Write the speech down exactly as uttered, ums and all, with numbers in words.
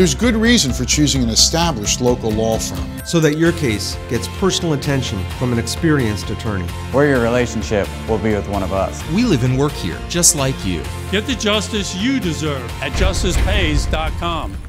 There's good reason for choosing an established local law firm, so that your case gets personal attention from an experienced attorney, or your relationship will be with one of us. We live and work here, just like you. Get the justice you deserve at Justice Pays dot com.